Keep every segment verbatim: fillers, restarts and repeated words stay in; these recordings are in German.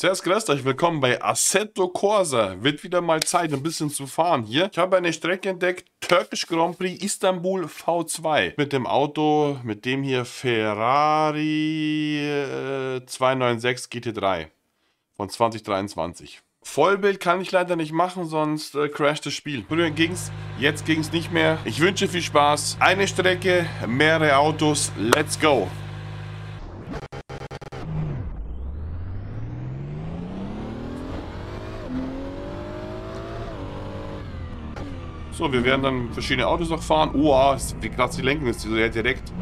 Servus, grüßt euch, willkommen bei Assetto Corsa. Wird wieder mal Zeit, ein bisschen zu fahren hier. Ich habe eine Strecke entdeckt, Türkisch Grand Prix Istanbul V zwei. Mit dem Auto, mit dem hier Ferrari äh, zweihundertneunundsechzig G T drei von zwanzig dreiundzwanzig. Vollbild kann ich leider nicht machen, sonst äh, crasht das Spiel. Früher ging's, jetzt ging's nicht mehr. Ich wünsche viel Spaß. Eine Strecke, mehrere Autos, let's go! So, wir werden dann verschiedene Autos noch fahren. Oh, wie krass die Lenkung ist, ja direkt.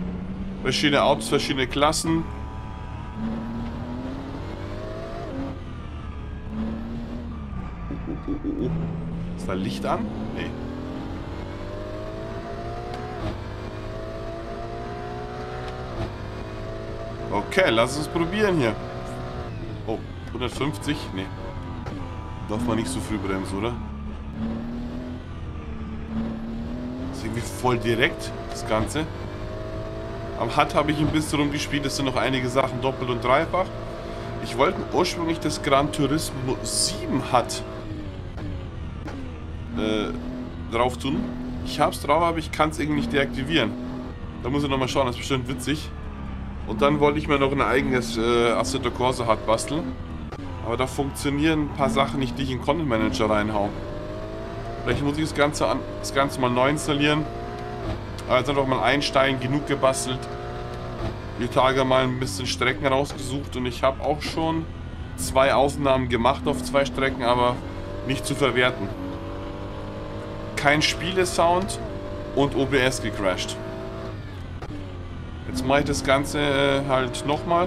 Verschiedene Autos, verschiedene Klassen. Oh, oh, oh. Ist da Licht an? Nee. Okay, lass uns probieren hier. Oh, hundertfünfzig? Nee. Darf man nicht so früh bremsen, oder? Irgendwie voll direkt, das Ganze. Am H U D habe ich ein bisschen rumgespielt, es sind noch einige Sachen doppelt und dreifach. Ich wollte ursprünglich das Gran Turismo sieben H U D äh, drauf tun. Ich habe es drauf, aber ich kann es irgendwie nicht deaktivieren. Da muss ich nochmal schauen, das ist bestimmt witzig. Und dann wollte ich mir noch ein eigenes äh, Assetto Corsa H U D basteln. Aber da funktionieren ein paar Sachen nicht, die ich in Content Manager reinhaue. Vielleicht muss ich das Ganze, an, das Ganze mal neu installieren. Also einfach mal einsteigen, genug gebastelt. Die Tage mal ein bisschen Strecken rausgesucht und ich habe auch schon zwei Aufnahmen gemacht auf zwei Strecken, aber nicht zu verwerten. Kein Spielesound und O B S gecrashed. Jetzt mache ich das Ganze halt nochmal.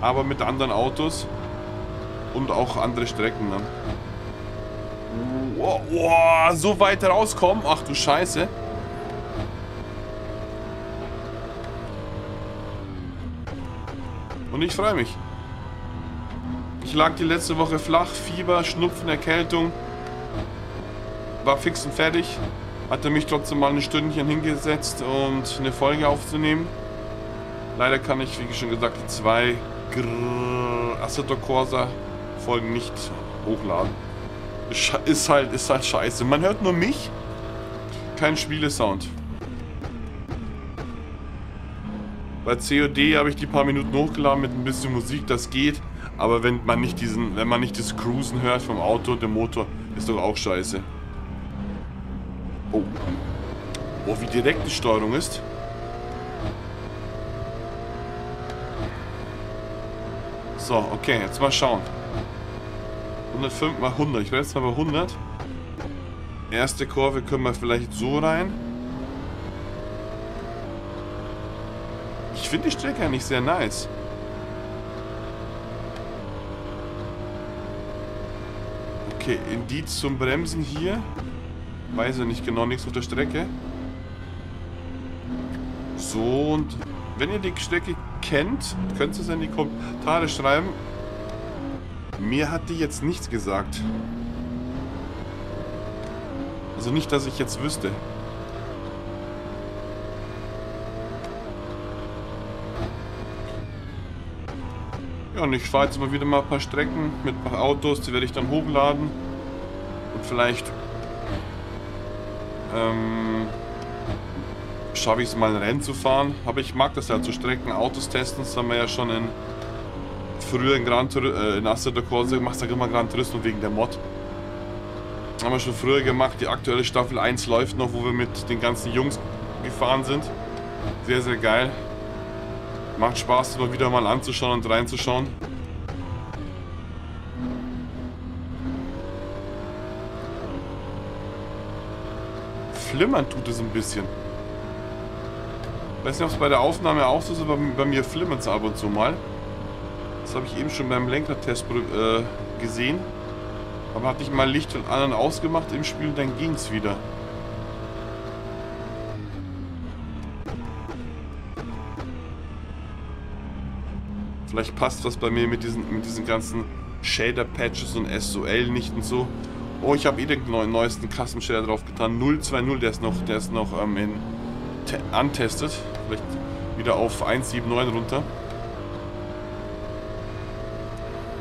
Aber mit anderen Autos und auch andere Strecken dann. Wow, wow, so weit rauskommen. Ach du Scheiße. Und ich freue mich. Ich lag die letzte Woche flach. Fieber, Schnupfen, Erkältung. War fix und fertig. Hatte mich trotzdem mal ein Stündchen hingesetzt, um eine Folge aufzunehmen. Leider kann ich, wie schon gesagt, die zwei Assetto Corsa Folgen nicht hochladen. Ist halt, ist halt scheiße. Man hört nur mich, kein Spielesound. Bei C O D habe ich die paar Minuten hochgeladen mit ein bisschen Musik, das geht. Aber wenn man nicht diesen, wenn man nicht das Cruisen hört vom Auto, dem Motor, ist doch auch scheiße. Oh, oh, wie direkt die Steuerung ist. So, okay, jetzt mal schauen. hundertfünf mal hundert. Ich werde jetzt mal bei hundert. Erste Kurve können wir vielleicht so rein. Ich finde die Strecke eigentlich sehr nice. Okay, Indiz zum Bremsen hier. Weiß ich nicht genau, nichts auf der Strecke. So, und wenn ihr die Strecke kennt, könnt ihr es in die Kommentare schreiben. Mir hat die jetzt nichts gesagt. Also nicht, dass ich jetzt wüsste. Ja, und ich fahre jetzt mal wieder mal ein paar Strecken mit ein paar Autos. Die werde ich dann hochladen. Und vielleicht ähm, schaffe ich es mal ein Rennen zu fahren. Aber ich mag das ja, halt, so Strecken, Autos testen. Das haben wir ja schon in... Früher in Gran Tur äh, in Assetto Corsa gemacht, sag immer Gran Turismo wegen der Mod. Haben wir schon früher gemacht, die aktuelle Staffel eins läuft noch, wo wir mit den ganzen Jungs gefahren sind. Sehr, sehr geil. Macht Spaß, immer wieder mal anzuschauen und reinzuschauen. Flimmern tut es ein bisschen. Ich weiß nicht, ob es bei der Aufnahme auch so ist, aber bei mir flimmert es ab und zu mal. Das habe ich eben schon beim Lenkertest äh, gesehen. Aber hatte ich mal Licht und an und ausgemacht im Spiel, dann ging es wieder. Vielleicht passt was bei mir mit diesen, mit diesen ganzen Shader-Patches und S O L nicht und so. Oh, ich habe eh den neuesten Custom Shader drauf getan. null zwei null, der ist noch, der ist noch ähm, in antestet. Vielleicht wieder auf eins sieben neun runter.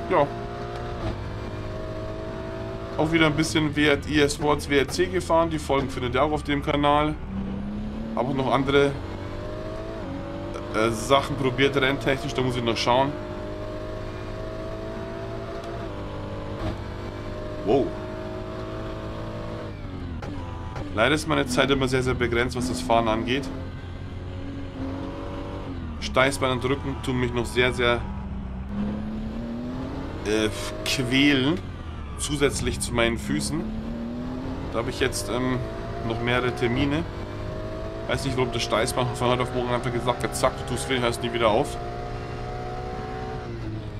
ja. Auch wieder ein bisschen E S Sports W R C gefahren. Die Folgen findet ihr auch auf dem Kanal. Aber noch andere äh, Sachen probiert renntechnisch. Da muss ich noch schauen. Wow. Leider ist meine Zeit immer sehr, sehr begrenzt, was das Fahren angeht. Steißbein und Rücken tun mich noch sehr, sehr äh, quälen. Zusätzlich zu meinen Füßen. Da habe ich jetzt ähm, noch mehrere Termine. Weiß nicht, warum das Steißbein von heute auf morgen einfach gesagt hat, zack, du tust weh, hörst nie wieder auf.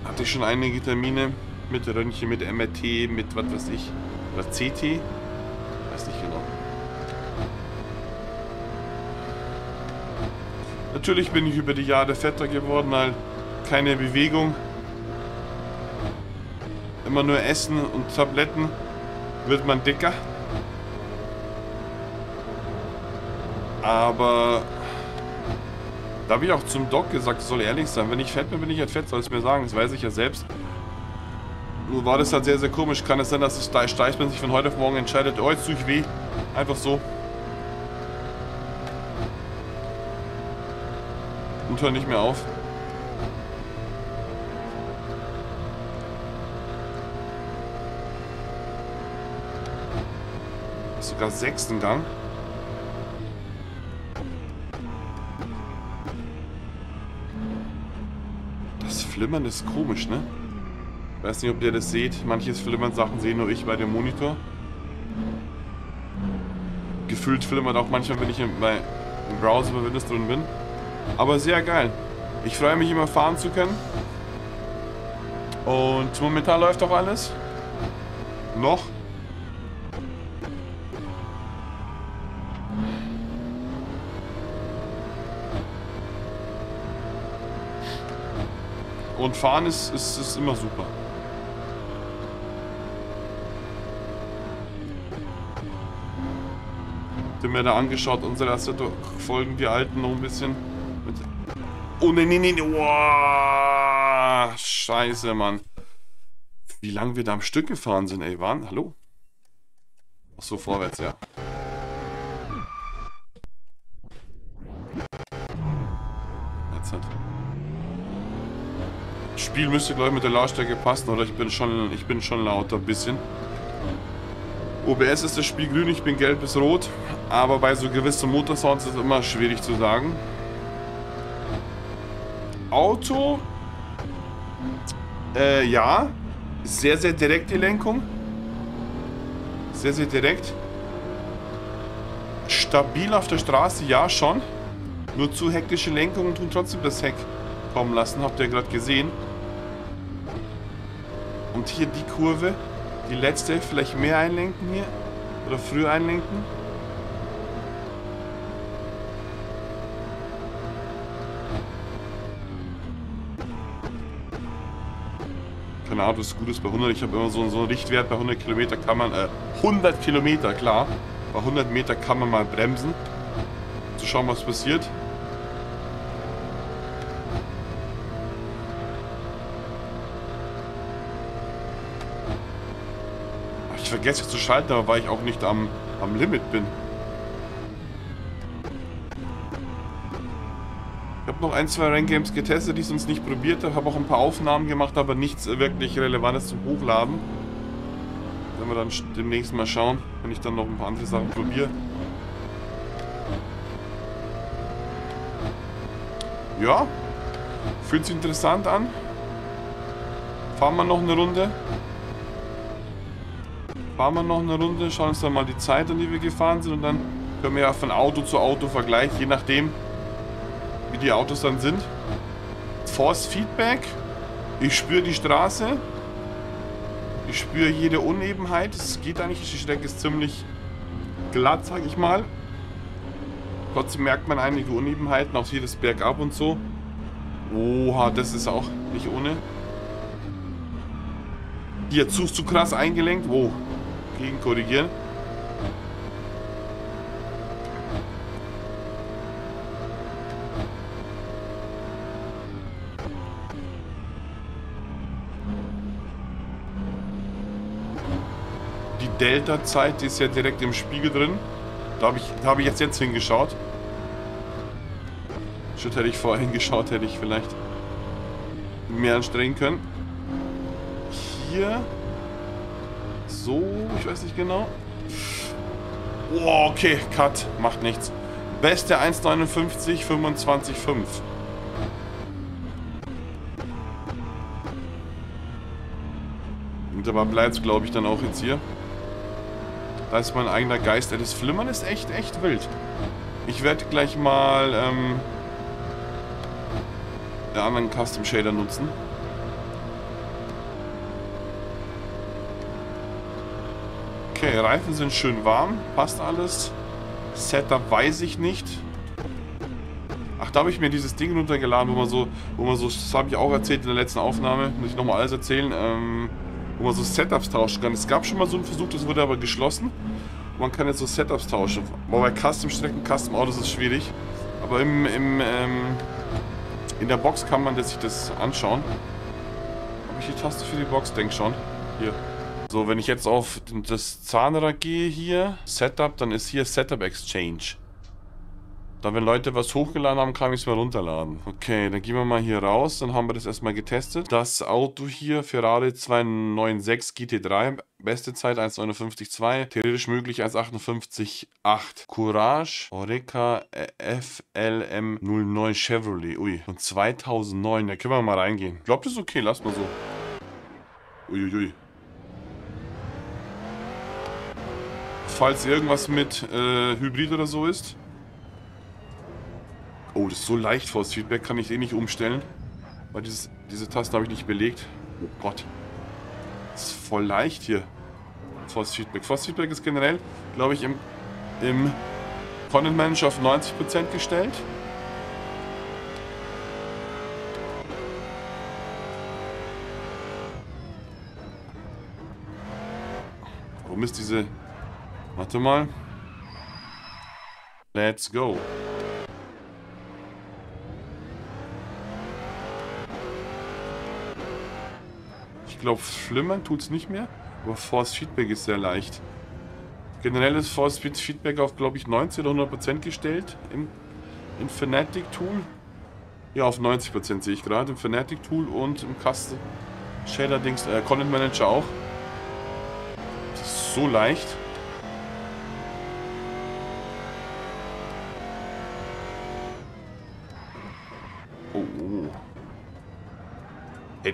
Hatte ich schon einige Termine mit Röntgen, mit M R T, mit was weiß ich, oder C T. Weiß nicht genau. Natürlich bin ich über die Jahre fetter geworden, halt keine Bewegung. Immer nur Essen und Tabletten, wird man dicker. Aber da habe ich auch zum Doc gesagt, es soll ehrlich sein. Wenn ich fett bin, bin ich halt fett, soll es mir sagen. Das weiß ich ja selbst. Nur war das halt sehr, sehr komisch. Kann es sein, dass es steigt, wenn sich von heute auf morgen entscheidet, oh, jetzt tue ich weh. Einfach so. Und hör nicht mehr auf. Sogar sechsten Gang. Das Flimmern ist komisch, ne? Ich weiß nicht, ob ihr das seht. Manches Flimmern-Sachen sehe nur ich bei dem Monitor. Gefühlt flimmert auch manchmal, wenn ich im, bei, im Browser bei Windows drin bin. Aber sehr geil. Ich freue mich immer fahren zu können. Und momentan läuft auch alles. Noch. Und fahren ist, ist, ist immer super. Ich habe mir da angeschaut, unsere Assetto folgen die alten noch ein bisschen. Mit oh ne, ne, ne, ne. Wow. Scheiße, Mann. Wie lange wir da am Stück gefahren sind, ey. Waren? Hallo? Ach so, vorwärts, ja. Jetzt halt. Spiel müsste, glaube ich, mit der Lautstärke passen, oder ich bin schon, ich bin schon lauter ein bisschen. O B S ist das Spiel grün, ich bin gelb bis rot, aber bei so gewissen Motorsounds ist es immer schwierig zu sagen. Auto, äh, ja, sehr, sehr direkt die Lenkung, sehr, sehr direkt. Stabil auf der Straße, ja schon, nur zu hektische Lenkungen tun trotzdem das Heck kommen lassen, habt ihr gerade gesehen. Und hier die Kurve, die letzte, vielleicht mehr einlenken hier oder früh einlenken. Keine Ahnung, was gut ist bei hundert. Ich habe immer so, so einen Richtwert. Bei hundert Kilometer kann man, äh, hundert Kilometer, klar. Bei hundert Meter kann man mal bremsen, zu schauen, was passiert. Ich vergesse jetzt zu schalten, aber weil ich auch nicht am, am Limit bin. Ich habe noch ein, zwei Renngames getestet, die ich sonst nicht probiert habe. Habe auch ein paar Aufnahmen gemacht, aber nichts wirklich Relevantes zum Hochladen. Wenn wir dann demnächst mal schauen, wenn ich dann noch ein paar andere Sachen probiere. Ja, fühlt sich interessant an. Fahren wir noch eine Runde. Fahren wir noch eine Runde, schauen uns dann mal die Zeit an, die wir gefahren sind, und dann können wir ja von Auto zu Auto vergleichen, je nachdem, wie die Autos dann sind. Force Feedback, ich spüre die Straße, ich spüre jede Unebenheit, es geht eigentlich, die Strecke ist ziemlich glatt, sag ich mal. Trotzdem merkt man einige Unebenheiten, auch hier das Bergab und so. Oha, das ist auch nicht ohne. Hier, zu, zu krass eingelenkt, wow. Gegen korrigieren. Delta-Zeit, die ist ja direkt im Spiegel drin. Da habe ich, da hab ich jetzt, jetzt hingeschaut. Shit, hätte ich vorher hingeschaut, hätte ich vielleicht mehr anstrengen können. Hier. So, ich weiß nicht genau. Oh, okay, Cut, macht nichts. Beste eins neunundfünfzig fünfundzwanzig Komma fünf. Und dabei bleibt es, glaube ich, dann auch jetzt hier. Da ist mein eigener Geist. Das Flimmern ist echt, echt wild. Ich werde gleich mal ähm, den anderen Custom Shader nutzen. Okay, Reifen sind schön warm. Passt alles. Setup weiß ich nicht. Ach, da habe ich mir dieses Ding runtergeladen, wo man so, wo man so, das habe ich auch erzählt in der letzten Aufnahme, muss ich nochmal alles erzählen, ähm, wo man so Setups tauschen kann. Es gab schon mal so einen Versuch, das wurde aber geschlossen. Man kann jetzt so Setups tauschen. Aber bei Custom-Strecken, Custom-Autos ist es schwierig. Aber im, im, ähm, in der Box kann man sich das anschauen. Habe ich die Taste für die Box? Denk schon. Hier. So, wenn ich jetzt auf das Zahnrad gehe hier, Setup, dann ist hier Setup Exchange. Dann, wenn Leute was hochgeladen haben, kann ich es mal runterladen. Okay, dann gehen wir mal hier raus, dann haben wir das erstmal getestet. Das Auto hier, Ferrari zwei neunundsechzig G T drei, beste Zeit eins neunundfünfzig Komma zwei, theoretisch möglich eins achtundfünfzig Komma acht. Courage ORECA F L M null neun Chevrolet, ui, von zweitausendneun, da können wir mal reingehen. Ich glaube, das ist okay, lass mal so. Uiuiui. Falls irgendwas mit äh, Hybrid oder so ist. Oh, das ist so leicht vor das Feedback, kann ich eh nicht umstellen. Weil dieses, diese Tasten habe ich nicht belegt. Oh Gott. Das ist voll leicht hier. Force Feedback. Force Feedback ist generell, glaube ich, im, im Content Manager auf neunzig Prozent gestellt. Warum ist diese... Warte mal. Let's go. Ich glaube, flimmern tut es nicht mehr, aber Force Feedback ist sehr leicht. Generell ist Force Feedback auf, glaube ich, neunzig oder hundert Prozent gestellt im, im Fanatic Tool. Ja, auf neunzig Prozent sehe ich gerade, im Fanatic Tool und im Custom Shader Dings, äh, Content Manager auch. Das ist so leicht.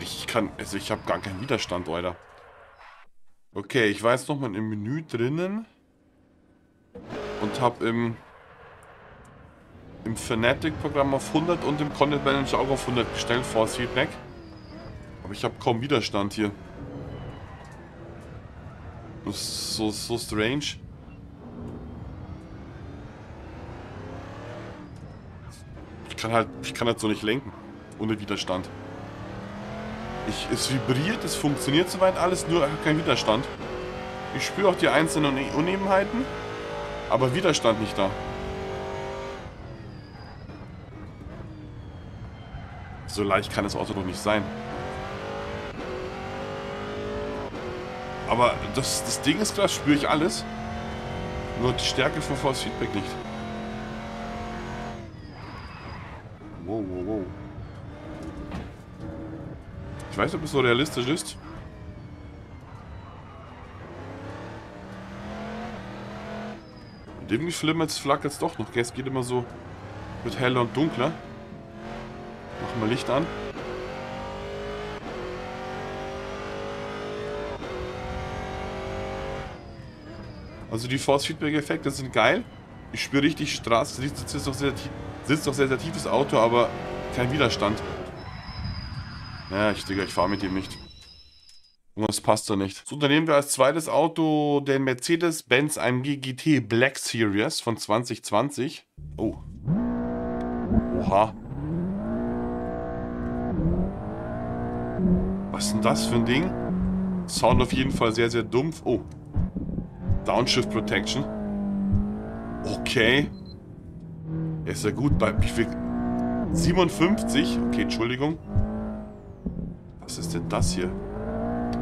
Ich kann, also ich habe gar keinen Widerstand, Alter. Okay, ich war jetzt nochmal im Menü drinnen und habe im im Fanatic-Programm auf hundert und im Content Manager auch auf hundert gestellt, Force Feedback. Aber ich habe kaum Widerstand hier. Das ist so, so strange. Ich kann halt, ich kann halt so nicht lenken, ohne Widerstand. Ich, es vibriert, es funktioniert soweit alles, nur kein Widerstand. Ich spüre auch die einzelnen Unebenheiten, aber Widerstand nicht da. So leicht kann das Auto doch nicht sein. Aber das, das Ding ist klar, spüre ich alles. Nur die Stärke von Force Feedback nicht. Wow, wow, wow. Ich weiß nicht, ob es so realistisch ist. Und irgendwie flimmert es, flackert es doch noch. Es geht immer so mit heller und dunkler. Machen wir Licht an. Also die Force-Feedback-Effekte sind geil. Ich spüre richtig Straße. Sitzt doch sehr, sitzt doch sehr, sehr tiefes Auto, aber kein Widerstand. Ja, ich denke, ich fahre mit ihm nicht. Und das passt doch nicht. So, dann nehmen wir als zweites Auto den Mercedes-Benz A M G G T Black Series von zweitausendzwanzig. Oh. Oha. Was ist denn das für ein Ding? Sound auf jeden Fall sehr, sehr dumpf. Oh. Downshift Protection. Okay. Ist ja gut bei siebenundfünfzig. Okay, Entschuldigung. Was ist denn das hier?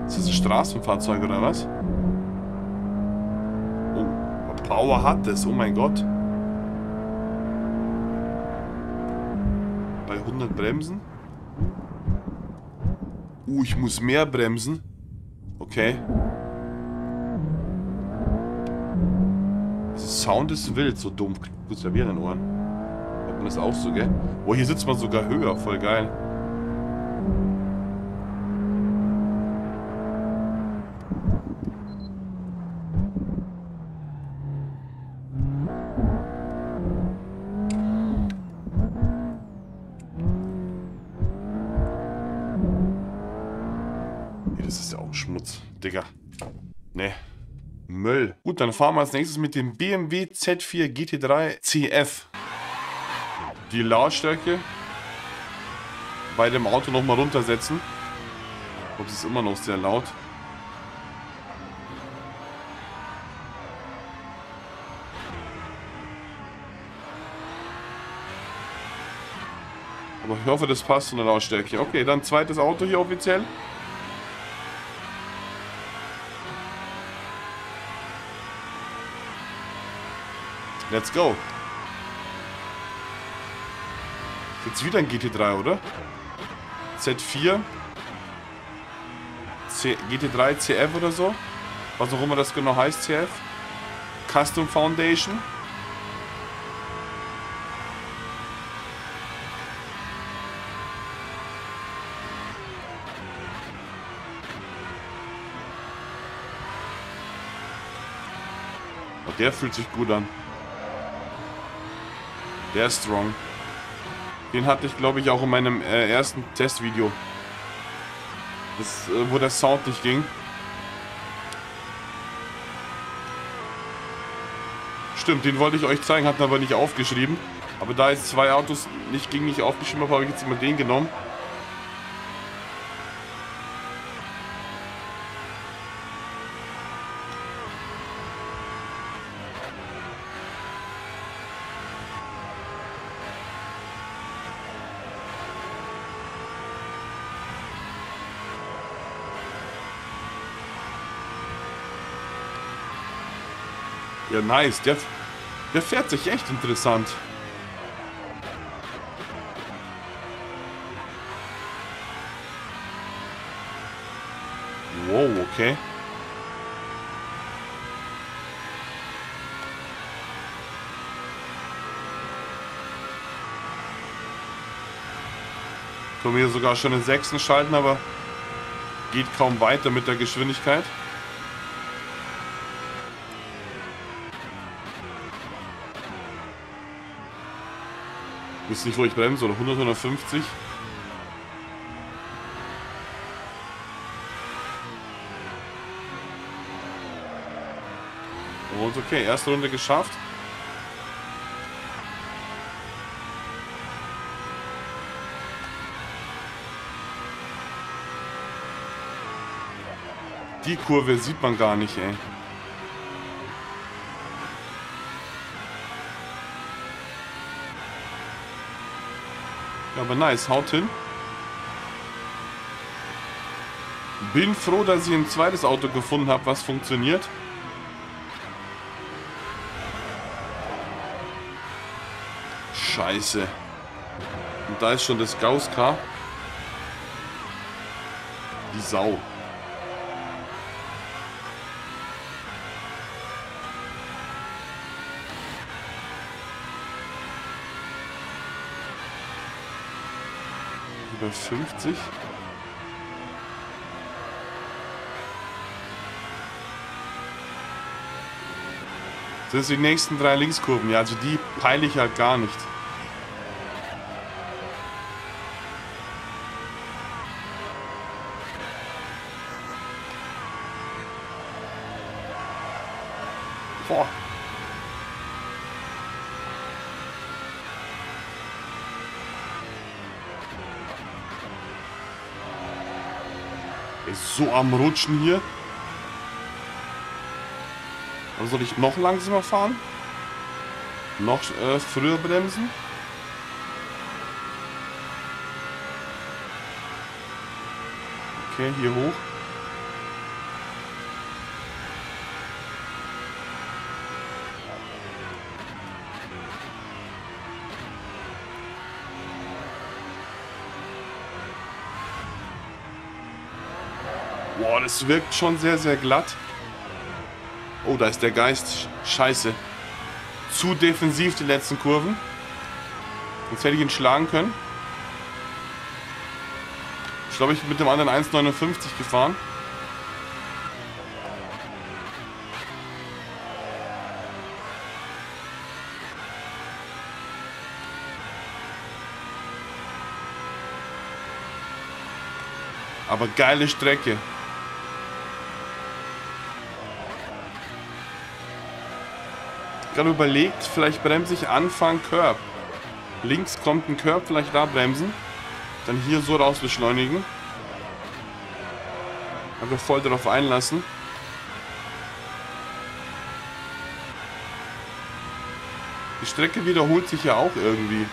Ist das ein Straßenfahrzeug oder was? Power hat es, oh mein Gott. Bei hundert Bremsen. Uh, ich muss mehr bremsen. Okay. Das Sound ist wild, so dumpf. Kurz ja wieder in den Ohren. Hat man das auch so, gell? Oh, hier sitzt man sogar höher, voll geil. Digga. Ne. Müll. Gut, dann fahren wir als nächstes mit dem B M W Z vier G T drei C F. Die Lautstärke bei dem Auto nochmal runtersetzen. Und es ist immer noch sehr laut. Aber ich hoffe, das passt von der Lautstärke. Okay, dann zweites Auto hier offiziell. Let's go. Jetzt wieder ein G T drei, oder? Z vier. C G T drei C F oder so. Was auch immer das genau heißt, C F. Custom Foundation. Oh, der fühlt sich gut an. Der ist strong. Den hatte ich, glaube ich, auch in meinem äh, ersten Testvideo. Das, äh, wo der Sound nicht ging. Stimmt, den wollte ich euch zeigen, hatten aber nicht aufgeschrieben. Aber da jetzt zwei Autos nicht ging, nicht aufgeschrieben habe, habe ich jetzt immer den genommen. Ja, nice. Der, der fährt sich echt interessant. Wow, okay. Können wir sogar schon in Sechsen schalten, aber geht kaum weiter mit der Geschwindigkeit. Ich weiß nicht, wo ich bremse, oder hundert, hundertfünfzig. Und okay, erste Runde geschafft. Die Kurve sieht man gar nicht, ey. Aber nice, haut hin. Bin froh, dass ich ein zweites Auto gefunden habe, was funktioniert. Scheiße. Und da ist schon das Gauss-Car. Die Sau. fünfzig. Das sind die nächsten drei Linkskurven, ja, also die peile ich halt gar nicht. Boah. So am Rutschen hier. Aber soll ich noch langsamer fahren? Noch äh, früher bremsen? Okay, hier hoch. Boah, das wirkt schon sehr, sehr glatt. Oh, da ist der Geist. Scheiße. Zu defensiv die letzten Kurven. Jetzt hätte ich ihn schlagen können. Ich glaube, ich bin mit dem anderen eins neunundfünfzig gefahren. Aber geile Strecke. Gerade überlegt, vielleicht bremse ich Anfang Curb. Links kommt ein Curb, vielleicht da bremsen. Dann hier so raus beschleunigen. Aber voll darauf einlassen. Die Strecke wiederholt sich ja auch irgendwie.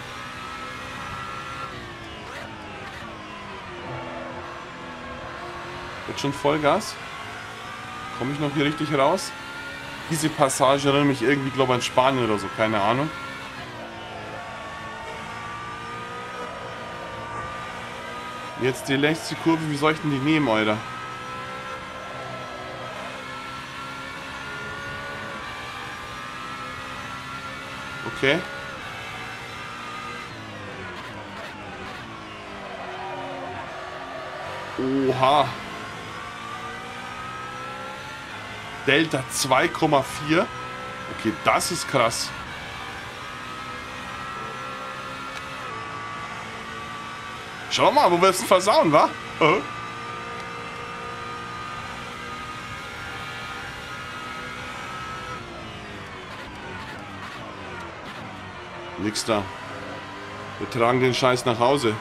Jetzt schon Vollgas. Komme ich noch hier richtig raus? Diese Passage erinnert mich irgendwie, glaube ich, an Spanien oder so. Keine Ahnung. Jetzt die letzte Kurve. Wie soll ich denn die nehmen, Alter? Okay. Oha. Delta zwei Komma vier. Okay, das ist krass. Schau mal, wo wirst du versauen, wa? Oh. Nix da. Wir tragen den Scheiß nach Hause.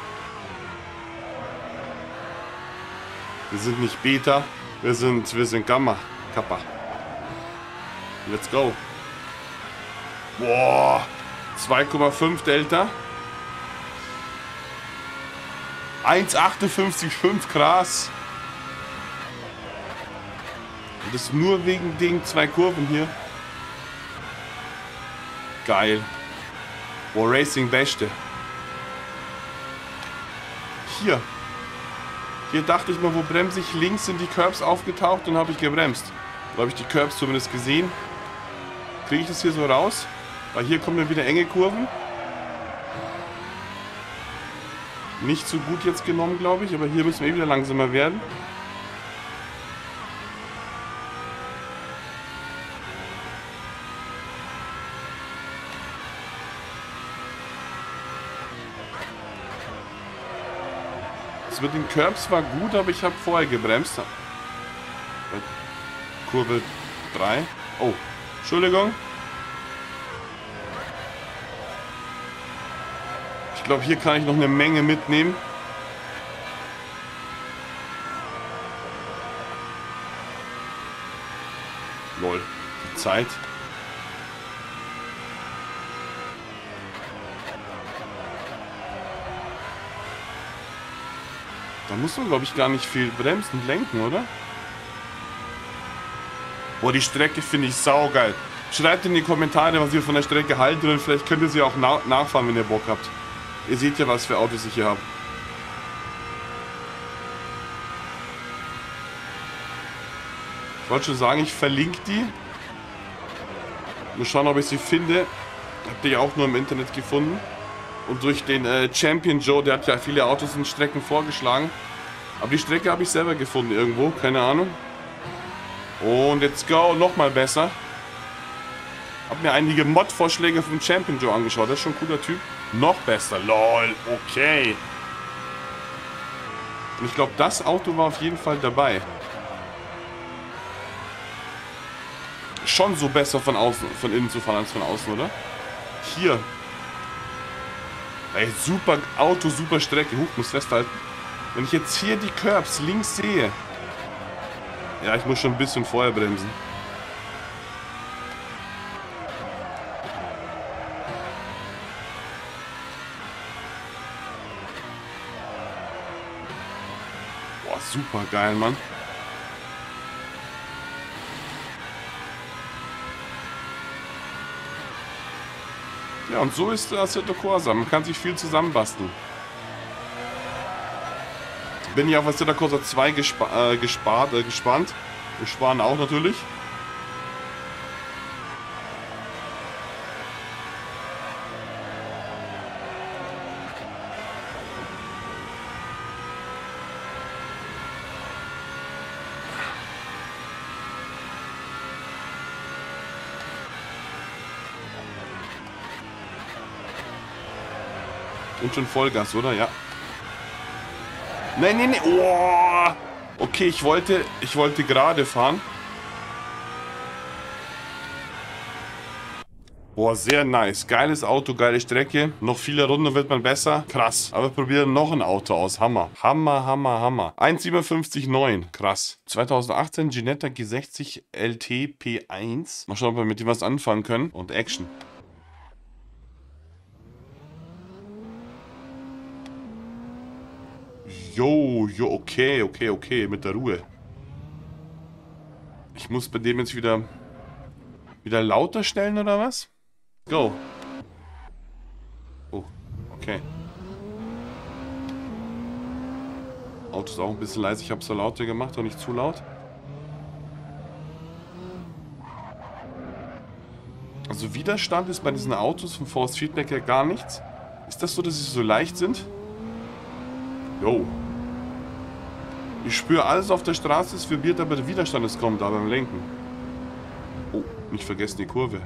Wir sind nicht Beta, wir sind, wir sind Gamma. Kappa. Let's go. Boah. zwei Komma fünf Delta. eins achtundfünfzig Komma fünf, krass. Und das nur wegen den zwei Kurven hier. Geil. Boah, Racing Beste. Hier. Hier dachte ich mal, wo bremse ich? Links sind die Curbs aufgetaucht und habe ich gebremst. Da habe ich die Curbs zumindest gesehen. Kriege ich das hier so raus? Weil hier kommen dann wieder enge Kurven. Nicht so gut jetzt genommen, glaube ich. Aber hier müssen wir eh wieder langsamer werden. Das mit den Curbs war gut, aber ich habe vorher gebremst. Kurve drei. Oh, Entschuldigung. Ich glaube, hier kann ich noch eine Menge mitnehmen. Lol, die Zeit. Da muss man, glaube ich, gar nicht viel bremsen, lenken, oder? Boah, die Strecke finde ich saugeil. Schreibt in die Kommentare, was ihr von der Strecke haltet und vielleicht könnt ihr sie auch na nachfahren, wenn ihr Bock habt. Ihr seht ja, was für Autos ich hier habe. Ich wollte schon sagen, ich verlinke die. Mal schauen, ob ich sie finde. Habt ihr ja auch nur im Internet gefunden. Und durch den äh, Champion Joe, der hat ja viele Autos und Strecken vorgeschlagen. Aber die Strecke habe ich selber gefunden irgendwo, keine Ahnung. Und let's go, nochmal besser. Hab mir einige Mod-Vorschläge vom Champion Joe angeschaut, das ist schon ein cooler Typ. Noch besser, lol, okay. Und ich glaube, das Auto war auf jeden Fall dabei. Schon so besser von außen, von innen zu fahren als von außen, oder? Hier. Ey, super Auto, super Strecke. Huch, muss festhalten. Wenn ich jetzt hier die Curbs links sehe. Ja, ich muss schon ein bisschen vorher bremsen. Boah, super geil, Mann. Ja, und so ist der Assetto Corsa. Man kann sich viel zusammenbasteln. Bin ich auf Assetto Corsa zwei gespa äh, gespart, äh, gespannt. Ich sparen auch natürlich. Und schon Vollgas, oder? Ja. Nein, nein, nein. Oh. Okay, ich wollte, ich wollte gerade fahren. Boah, sehr nice. Geiles Auto, geile Strecke. Noch viele Runden wird man besser. Krass. Aber probieren noch ein Auto aus. Hammer. Hammer, Hammer, Hammer. eins Komma fünf sieben neun. Krass. zweitausendachtzehn Ginetta G sechzig L T P eins. Mal schauen, ob wir mit dem was anfangen können. Und Action. Jo, jo, okay, okay, okay, mit der Ruhe. Ich muss bei dem jetzt wieder, wieder lauter stellen, oder was? Go. Oh, okay. Auto ist auch ein bisschen leise, ich habe es so lauter gemacht, auch nicht zu laut. Also Widerstand ist bei diesen Autos vom Force Feedback ja gar nichts. Ist das so, dass sie so leicht sind? Jo. Ich spüre, alles auf der Straße ist vibriert, aber der Widerstand ist kaum da beim Lenken. Oh, nicht vergessen die Kurve.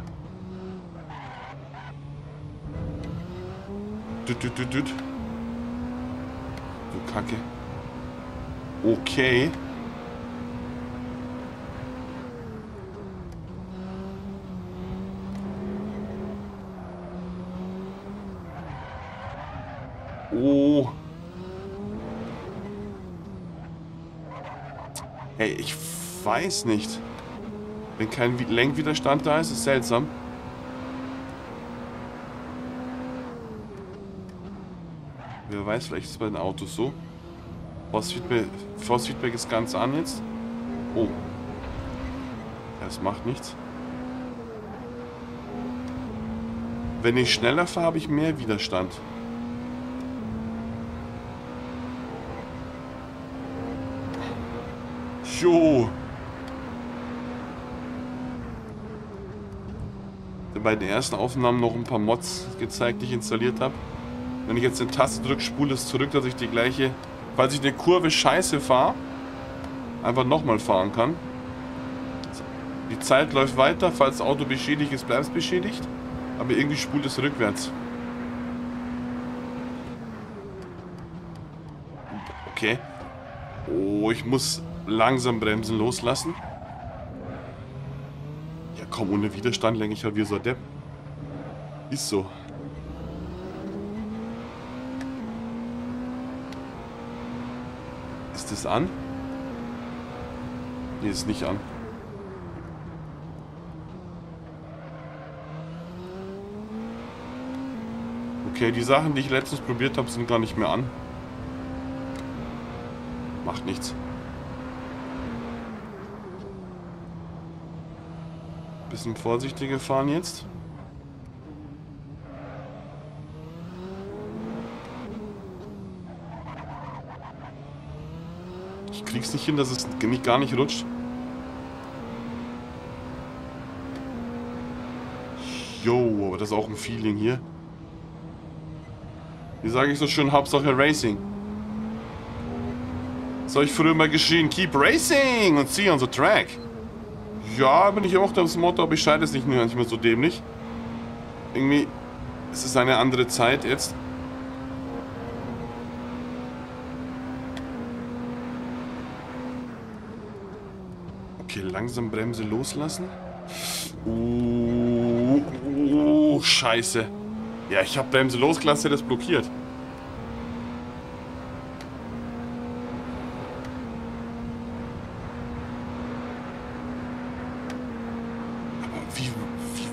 Du, du, du, du. Du Kacke. Okay. Oh. Hey, ich weiß nicht. Wenn kein Lenkwiderstand da ist, ist es seltsam. Wer weiß, vielleicht ist es bei den Autos so. Force Feedback, Force Feedback ist ganz an jetzt. Oh. Das macht nichts. Wenn ich schneller fahre, habe ich mehr Widerstand. Jo. Bei den ersten Aufnahmen noch ein paar Mods gezeigt, die ich installiert habe. Wenn ich jetzt eine Taste drücke, spule es zurück, dass ich die gleiche, falls ich eine Kurve scheiße fahre, einfach nochmal fahren kann. Die Zeit läuft weiter, falls das Auto beschädigt ist, bleibt es beschädigt, aber irgendwie spult es rückwärts. Okay. Oh, ich muss langsam bremsen, loslassen. Ja komm, ohne Widerstand lenke ich halt wie so ein Depp. Ist so. Ist das an? Nee, ist nicht an. Okay, die Sachen, die ich letztens probiert habe, sind gar nicht mehr an. Macht nichts. Bisschen vorsichtiger fahren jetzt. Ich krieg's nicht hin, dass es nicht, gar nicht rutscht. Jo, aber das ist auch ein Feeling hier. Wie sage ich so schön, Hauptsache Racing. Das habe ich früher mal geschrien, keep racing und see on the track. Ja, bin ich auch das Motto, aber ich scheide es nicht mehr, nicht mehr so dämlich. Irgendwie ist es eine andere Zeit jetzt. Okay, langsam Bremse loslassen. Oh, oh Scheiße. Ja, ich habe Bremse losgelassen, das blockiert.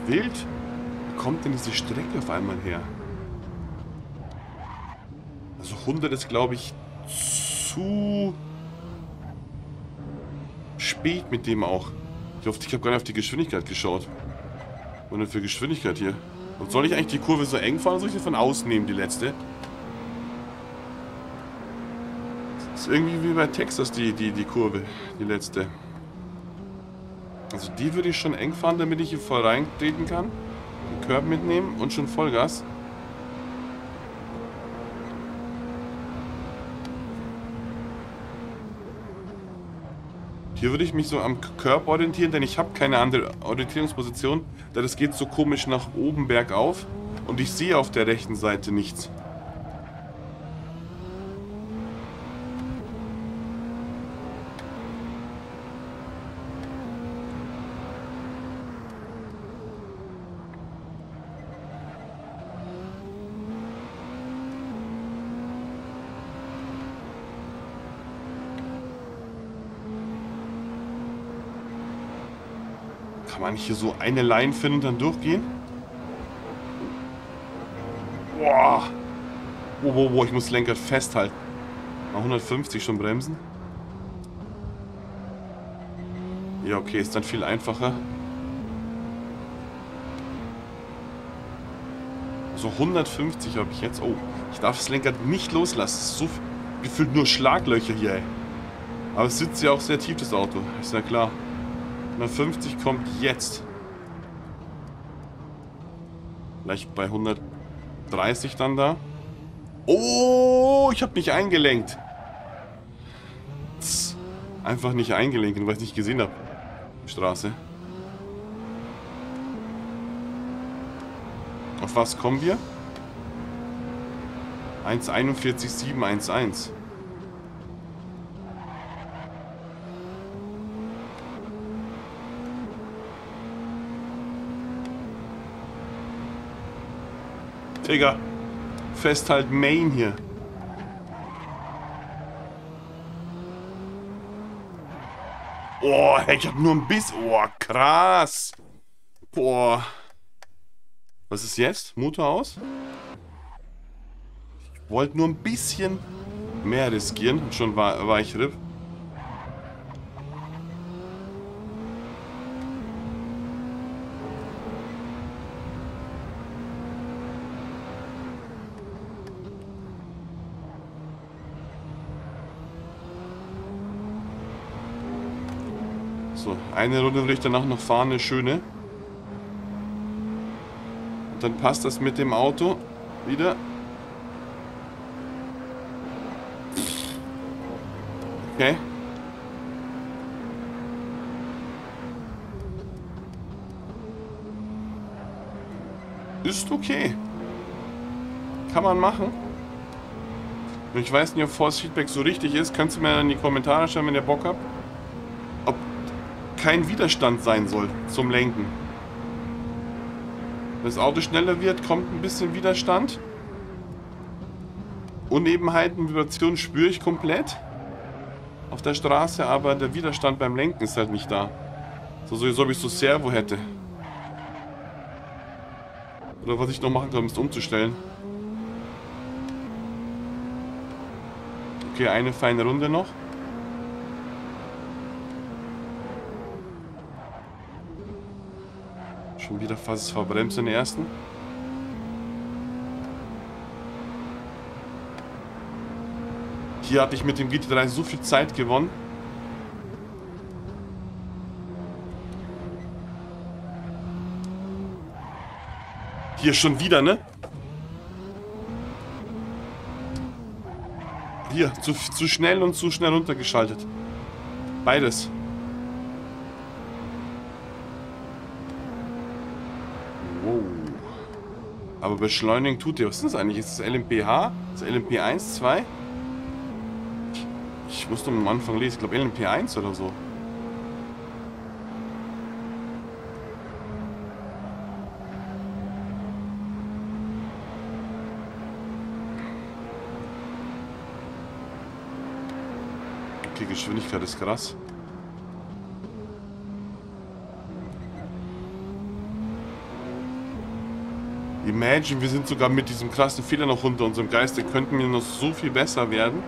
Wild? Wo kommt denn diese Strecke auf einmal her? Also hundert ist, glaube ich, zu spät mit dem auch. Ich hoffe, ich habe gar nicht auf die Geschwindigkeit geschaut. Was denn für Geschwindigkeit hier? Und soll ich eigentlich die Kurve so eng fahren, soll ich das von außen nehmen, die letzte? Das irgendwie wie bei Texas, die, die, die Kurve, die letzte. Also die würde ich schon eng fahren, damit ich hier voll reintreten kann. Den Curb mitnehmen und schon Vollgas. Hier würde ich mich so am Curb orientieren, denn ich habe keine andere Orientierungsposition, da das geht so komisch nach oben bergauf und ich sehe auf der rechten Seite nichts. Kann ich hier so eine Line finden und dann durchgehen? Boah. Boah, boah, boah, ich muss das Lenkrad festhalten. Mal hundertfünfzig schon bremsen. Ja, okay, ist dann viel einfacher. So hundertfünfzig habe ich jetzt. Oh, ich darf das Lenkrad nicht loslassen. Es ist so gefühlt nur Schlaglöcher hier, ey. Aber es sitzt ja auch sehr tief, das Auto. Ist ja klar. hundertfünfzig kommt jetzt. Vielleicht bei hundertdreißig dann da. Oh, ich habe nicht eingelenkt. Einfach nicht eingelenkt, weil ich es nicht gesehen habe. Straße. Auf was kommen wir? eins einundvierzig sieben eins eins. Digga, festhalten Main hier. Oh, ich hab nur ein bisschen. Oh, krass. Boah. Was ist jetzt? Motor aus? Ich wollte nur ein bisschen mehr riskieren. Und schon war, war ich RIP. Eine Runde würde ich danach noch fahren, eine schöne. Und dann passt das mit dem Auto wieder. Okay. Ist okay. Kann man machen. Und ich weiß nicht, ob Force Feedback so richtig ist. Kannst du mir dann in die Kommentare schreiben, wenn ihr Bock habt. Kein Widerstand sein soll zum Lenken. Wenn das Auto schneller wird, kommt ein bisschen Widerstand. Unebenheiten, Vibrationen spüre ich komplett auf der Straße, aber der Widerstand beim Lenken ist halt nicht da. So, so, so wie ich so Servo hätte. Oder was ich noch machen kann, ist umzustellen. Okay, eine feine Runde noch. Wieder fast verbremst in der ersten. Hier hatte ich mit dem G T drei so viel Zeit gewonnen. Hier schon wieder, ne? Hier, zu, zu schnell und zu schnell runtergeschaltet. Beides. Aber beschleunigen tut ihr. Was ist das eigentlich? Ist das L M P H? Ist das L M P eins, zwei? Ich, ich musste am Anfang lesen. Ich glaube L M P eins oder so. Okay, Geschwindigkeit ist krass. Imagine, wir sind sogar mit diesem krassen Fehler noch unter unserem Geist. Da könnten wir noch so viel besser werden.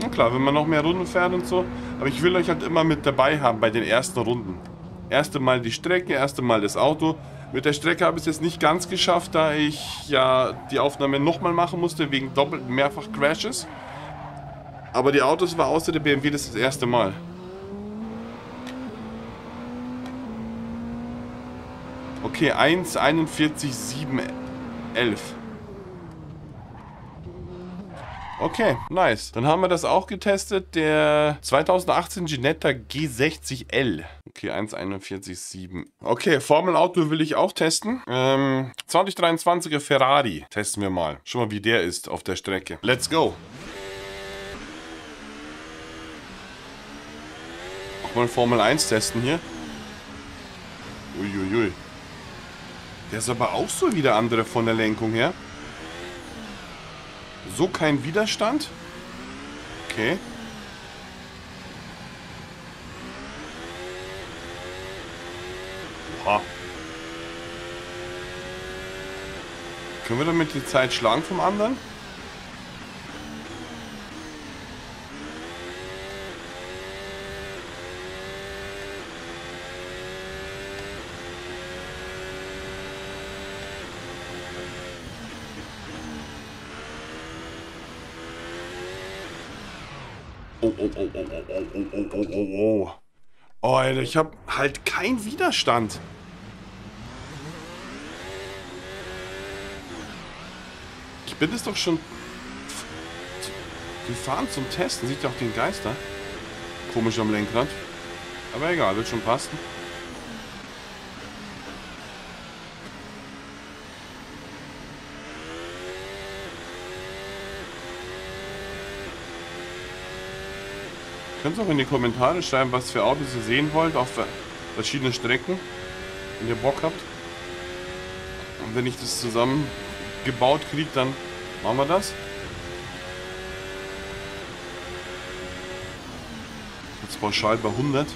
Na klar, wenn man noch mehr Runden fährt und so. Aber ich will euch halt immer mit dabei haben bei den ersten Runden. Erste Mal die Strecke, erste Mal das Auto. Mit der Strecke habe ich es jetzt nicht ganz geschafft, da ich ja die Aufnahme nochmal machen musste, wegen doppelt mehrfach Crashes. Aber die Autos war außer der B M W das, das erste Mal. Okay, eins einundvierzig sieben elf. Okay, nice. Dann haben wir das auch getestet, der zweitausendachtzehn Ginetta G sechzig L. Okay, eins einundvierzig sieben. Okay, Formelauto will ich auch testen. Ähm, zweitausenddreiundzwanziger Ferrari testen wir mal. Schau mal, wie der ist auf der Strecke. Let's go. Auch mal Formel eins testen hier. Uiuiui. Der ist aber auch so wie der andere von der Lenkung her. So kein Widerstand. Okay. Oha. Können wir damit die Zeit schlagen vom anderen? Oh, oh, oh, oh, oh, oh, oh, oh, oh. Oh, Alter, ich hab halt keinen Widerstand. Ich bin es doch schon... Die fahren zum Testen, sieht doch den Geister. Komisch am Lenkrad. Aber egal, wird schon passen. Könnt ihr auch in die Kommentare schreiben, was für Autos ihr sehen wollt, auf verschiedenen Strecken, wenn ihr Bock habt. Und wenn ich das zusammengebaut kriege, dann machen wir das. Jetzt pauschal bei hundert.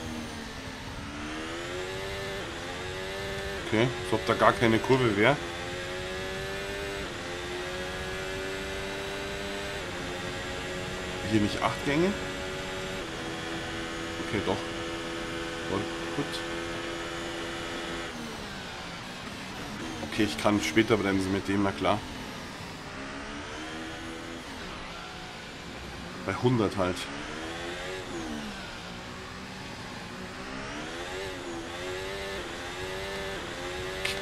Okay, als ob da gar keine Kurve wäre. Hier nicht acht Gänge. Okay, doch. Gut. Okay, ich kann später bremsen mit dem, na klar. Bei hundert halt.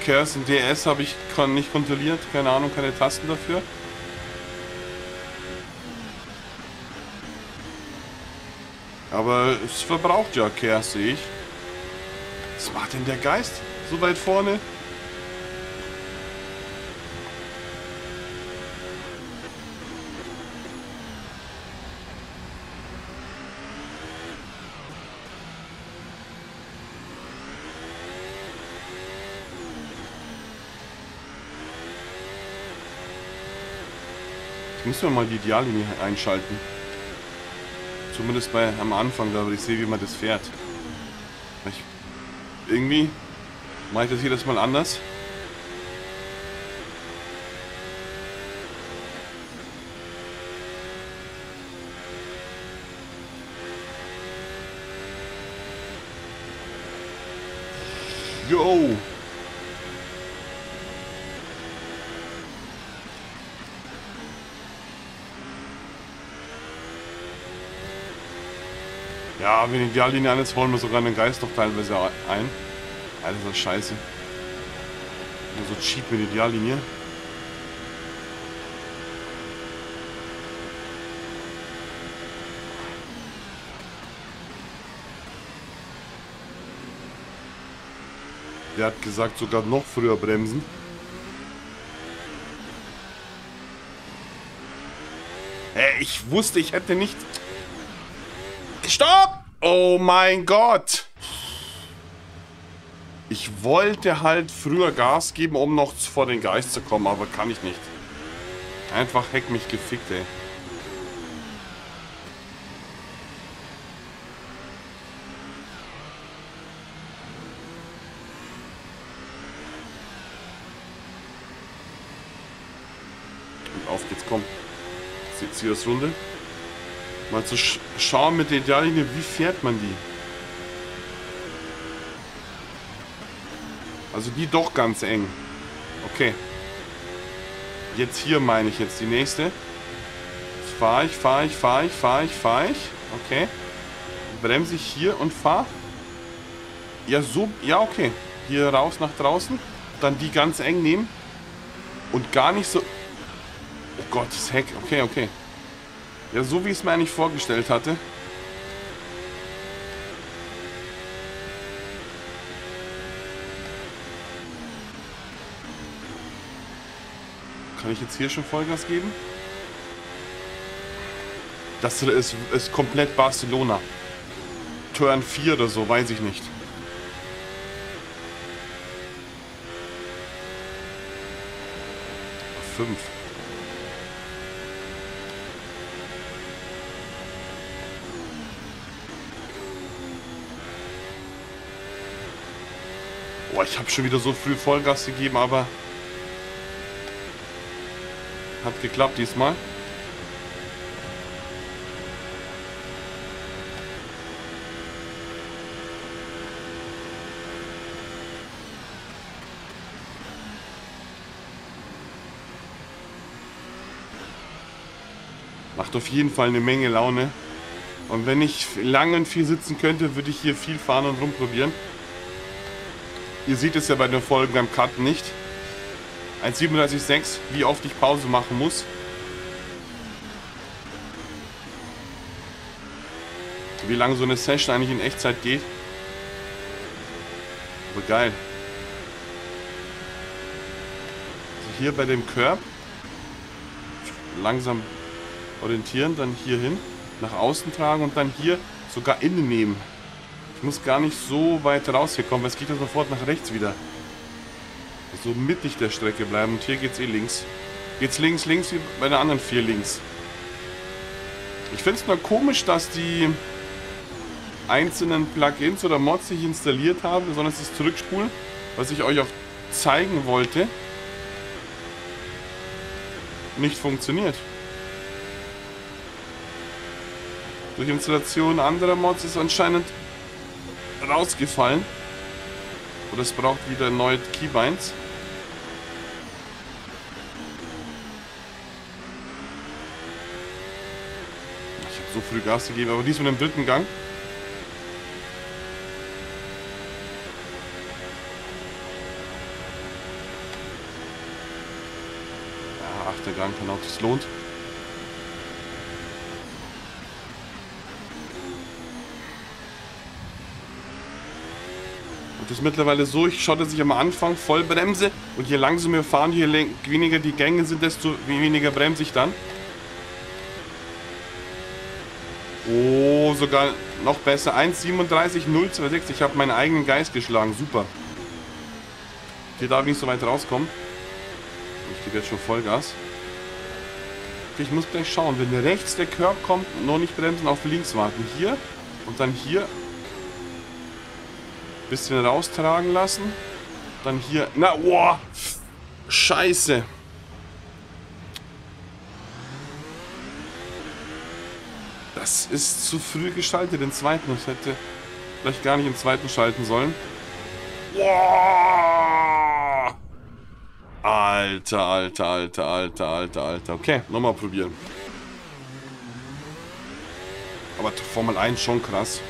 Curse und D S habe ich nicht kontrolliert, keine Ahnung, keine Tasten dafür. Aber es verbraucht ja Verkehr, sehe ich. Was macht denn der Geist so weit vorne? Jetzt müssen wir mal die Ideallinie einschalten. Zumindest bei, am Anfang, da, weil ich sehe, wie man das fährt. Ich, irgendwie mache ich das jedes Mal anders. Yo! Ja, wenn die Ideallinie an ist, holen wir sogar den Geist doch teilweise ein. Alter, das ist scheiße. Nur so cheat mit der Ideallinie. Der hat gesagt, sogar noch früher bremsen. Hey, ich wusste, ich hätte nicht... Stopp! Oh mein Gott! Ich wollte halt früher Gas geben, um noch vor den Geist zu kommen, aber kann ich nicht. Einfach heck mich gefickt, ey. Und auf geht's, komm. Jetzt hier das Runde. Mal zu sch schauen mit der Ideallinie, wie fährt man die? Also die doch ganz eng. Okay. Jetzt hier meine ich jetzt die nächste. Jetzt fahre ich, fahre ich, fahre ich, fahre ich, fahre ich. Okay. Bremse ich hier und fahre. Ja, so. Ja, okay. Hier raus nach draußen. Dann die ganz eng nehmen. Und gar nicht so... Oh Gott, das Heck. Okay, okay. Ja, so wie ich es mir eigentlich vorgestellt hatte. Kann ich jetzt hier schon Vollgas geben? Das ist, ist komplett Barcelona. Turn vier oder so, weiß ich nicht. fünf. Oh, ich habe schon wieder so früh Vollgas gegeben, aber... Hat geklappt diesmal. Macht auf jeden Fall eine Menge Laune. Und wenn ich lang und viel sitzen könnte, würde ich hier viel fahren und rumprobieren. Ihr seht es ja bei den Folgen beim Cut nicht. eins Komma siebenunddreißig Komma sechs, wie oft ich Pause machen muss. Wie lange so eine Session eigentlich in Echtzeit geht. Aber geil. Also hier bei dem Curb. Langsam orientieren, dann hier hin. Nach außen tragen und dann hier sogar innen nehmen. Ich muss gar nicht so weit rausgekommen, weil es geht ja sofort nach rechts wieder. So mittig der Strecke bleiben. Und hier geht's eh links. Geht's links, links, wie bei den anderen vier links. Ich finde es nur komisch, dass die einzelnen Plugins oder Mods, die ich installiert habe, besonders das Zurückspulen, was ich euch auch zeigen wollte, nicht funktioniert. Durch Installation anderer Mods ist anscheinend rausgefallen. Oder es braucht wieder neue Keybinds. So früh Gas gegeben, aber diesmal im dritten Gang. Ja, achter Gang, genau, das lohnt. Und das ist mittlerweile so, ich schaue, dass ich am Anfang voll bremse und je langsamer wir fahren, je weniger die Gänge sind, desto weniger bremse ich dann. Oh, sogar noch besser. eins Komma siebenunddreißig Komma null zwei sechs. Ich habe meinen eigenen Geist geschlagen. Super. Hier darf ich nicht so weit rauskommen. Ich gebe jetzt schon Vollgas. Okay, ich muss gleich schauen. Wenn rechts der Curb kommt, noch nicht bremsen, auf links warten. Hier und dann hier. Bisschen raustragen lassen. Dann hier. Na, boah. Scheiße. Das ist zu früh geschaltet, den zweiten. Ich hätte vielleicht gar nicht den zweiten schalten sollen. Wow. Alter, alter, alter, alter, alter, alter. Okay, nochmal probieren. Aber Formel eins schon krass.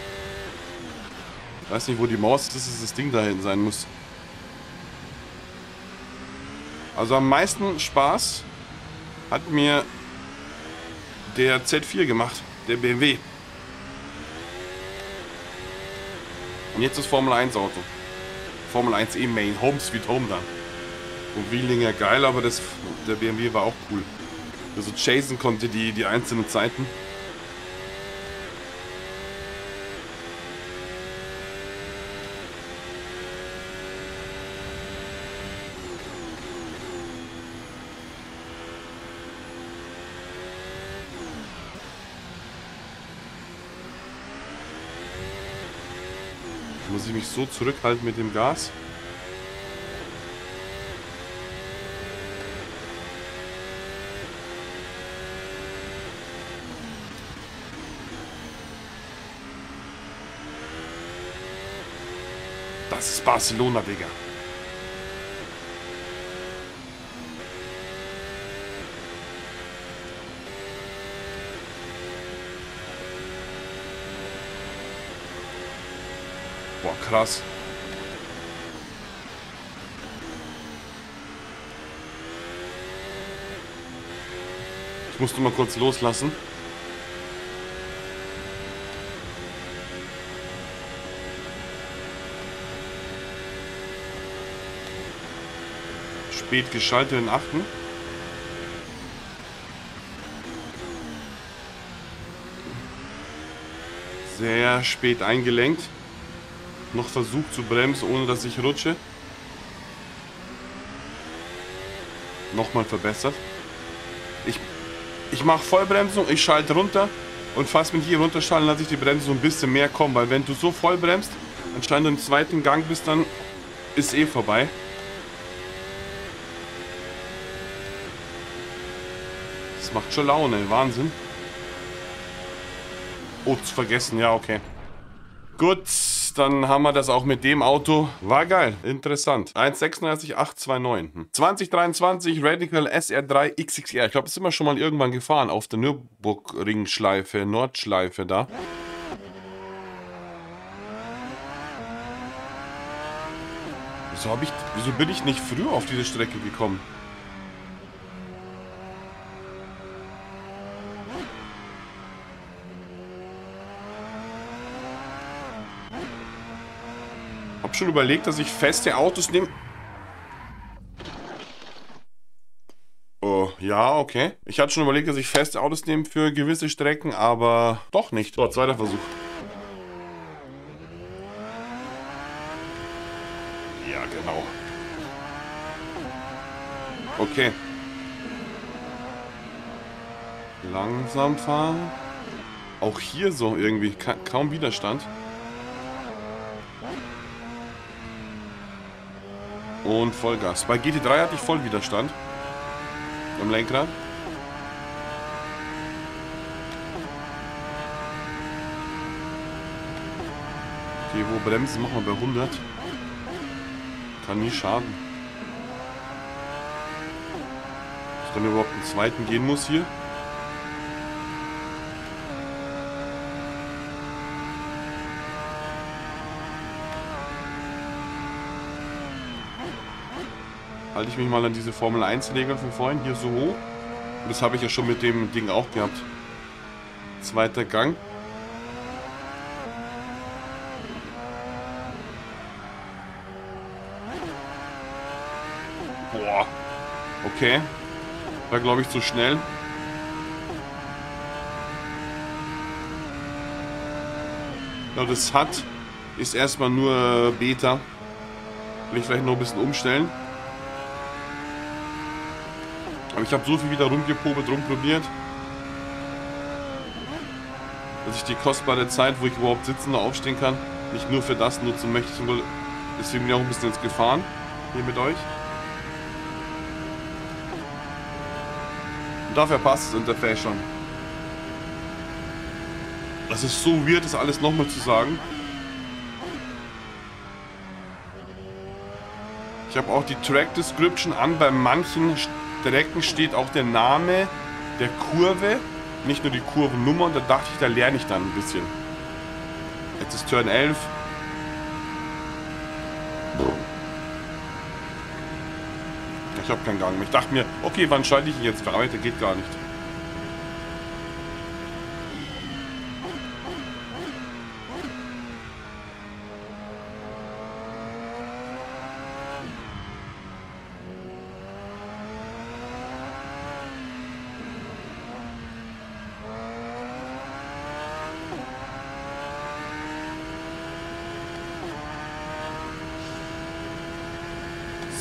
Ich weiß nicht, wo die Maus ist, dass das Ding da hinten sein muss. Also am meisten Spaß hat mir der Z vier gemacht. Der B M W. Und jetzt das Formel eins Auto. Formel eins E-Main. Home Sweet Home dann. Und Wielinger geil, aber das, der B M W war auch cool. Also chasen konnte die, die einzelnen Zeiten. Muss ich mich so zurückhalten mit dem Gas? Das ist Barcelona, Digga. Boah, krass. Ich musste mal kurz loslassen. Spät geschaltet in achten. Sehr spät eingelenkt. Noch versucht zu bremsen, ohne dass ich rutsche. Nochmal verbessert. Ich, ich mache Vollbremsung, ich schalte runter und fast mit hier runterschalten lasse ich die Bremse so ein bisschen mehr kommen, weil wenn du so voll bremst, anscheinend im zweiten Gang bist, dann ist eh vorbei. Das macht schon Laune, Wahnsinn. Oh, zu vergessen, ja, okay. Gut. Dann haben wir das auch mit dem Auto. War geil. Interessant. eins Komma drei sechs acht zwei neun. Hm. zwanzig dreiundzwanzig Radical S R drei X X R. Ich glaube, das sind wir schon mal irgendwann gefahren. Auf der Nürburgring-Schleife, Nordschleife da. Wieso, hab ich, wieso bin ich nicht früher auf diese Strecke gekommen? Schon überlegt, dass ich feste Autos nehme. Oh, ja, okay. Ich hatte schon überlegt, dass ich feste Autos nehme für gewisse Strecken, aber doch nicht. So, zweiter Versuch. Ja, genau. Okay. Langsam fahren. Auch hier so irgendwie ka- kaum Widerstand. Und Vollgas. Bei G T drei hatte ich Vollwiderstand. Am Lenkrad. Okay, wo bremsen? Machen wir bei hundert. Kann nie schaden. Dass dann überhaupt einen zweiten gehen muss hier. Halte ich mich mal an diese Formel eins Regeln von vorhin, hier so hoch. Und das habe ich ja schon mit dem Ding auch gehabt. Zweiter Gang. Boah. Okay. War, glaube ich, zu schnell. Ja, das hat ist erstmal nur Beta. Will ich vielleicht noch ein bisschen umstellen. Aber ich habe so viel wieder rumgepobelt, rumprobiert, dass ich die kostbare Zeit, wo ich überhaupt sitzen und aufstehen kann, nicht nur für das nutzen möchte. Deswegen bin ich auch ein bisschen jetzt gefahren, hier mit euch. Und dafür passt das Interface schon. Das ist so weird, das alles nochmal zu sagen. Ich habe auch die Track Description an, bei manchen Strecken steht auch der Name der Kurve, nicht nur die Kurvennummer, und da dachte ich, da lerne ich dann ein bisschen. Jetzt ist Turn elf. Ich habe keinen Gang mehr. Ich dachte mir, okay, wann schalte ich ihn jetzt für heute? Geht gar nicht.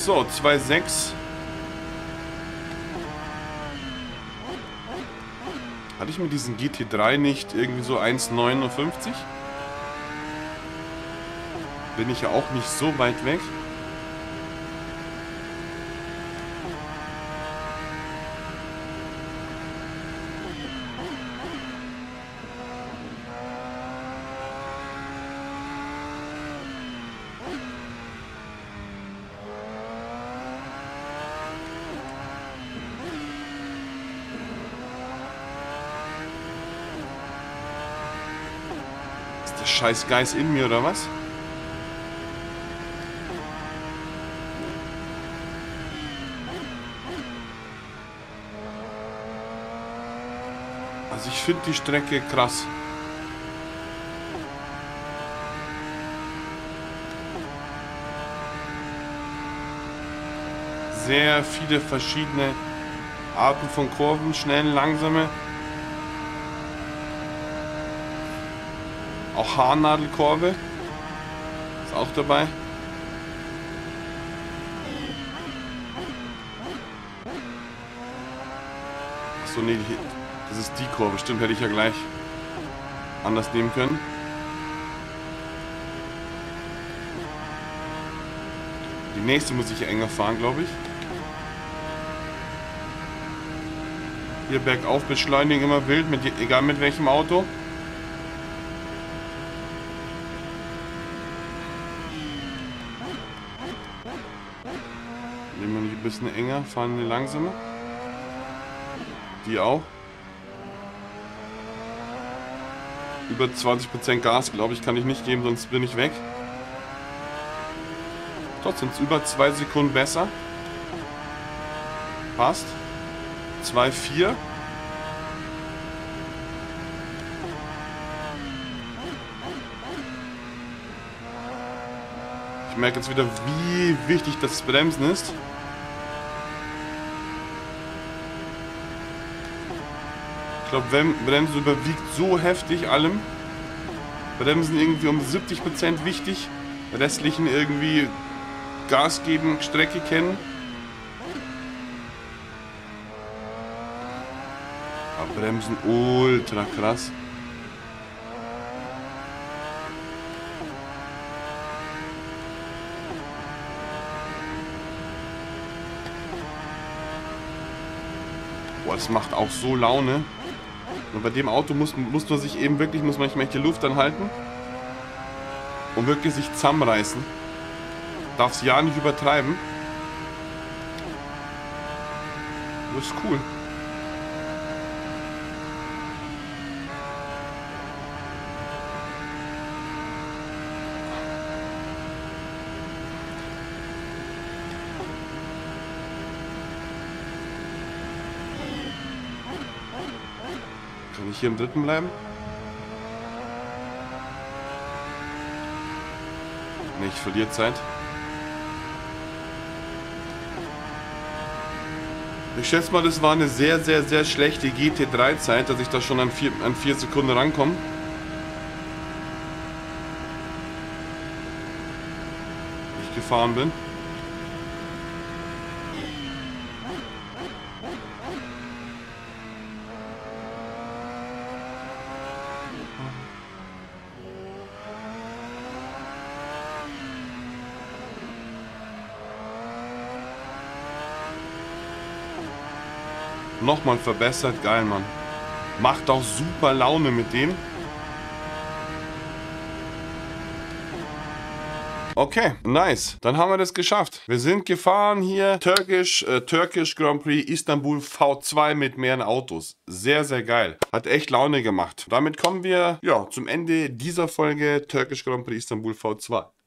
So, zwei Komma sechs. Hatte ich mit diesem G T drei nicht irgendwie so eins Komma neunundfünfzig? Bin ich ja auch nicht so weit weg. Scheiß Geist in mir, oder was? Also ich finde die Strecke krass. Sehr viele verschiedene Arten von Kurven, schnell, langsame. Auch Haarnadelkurve ist auch dabei. Achso, nee, das ist die Kurve. Stimmt, hätte ich ja gleich anders nehmen können. Die nächste muss ich enger fahren, glaube ich. Hier bergauf beschleunigen immer wild, mit, egal mit welchem Auto. Nehmen wir nicht ein bisschen enger, fahren wir langsamer. Die auch. Über zwanzig Prozent Gas, glaube ich, kann ich nicht geben, sonst bin ich weg. Trotzdem ist es über zwei Sekunden besser. Passt. zwei Komma vier. Ich merke jetzt wieder, wie wichtig das Bremsen ist. Ich glaube, Bremsen überwiegt so heftig allem. Bremsen irgendwie um siebzig Prozent wichtig. Restlichen irgendwie Gas geben, Strecke kennen. Bremsen ultra krass. Boah, das macht auch so Laune. Und bei dem Auto muss, muss man sich eben wirklich, muss man nicht die Luft anhalten und wirklich sich zusammenreißen. Darf es ja nicht übertreiben. Das ist cool. Kann ich hier im dritten bleiben? Ne, ich verliere Zeit. Ich schätze mal, das war eine sehr, sehr, sehr schlechte G T drei Zeit, dass ich da schon an vier, an vier Sekunden rankomme. Wie ich gefahren bin. Nochmal verbessert, geil, Mann. Macht auch super Laune mit dem. Okay, nice. Dann haben wir das geschafft. Wir sind gefahren hier. Türkisch, äh, Türkisch Grand Prix Istanbul V zwei mit mehreren Autos. Sehr, sehr geil. Hat echt Laune gemacht. Damit kommen wir ja zum Ende dieser Folge Türkisch Grand Prix Istanbul V zwei.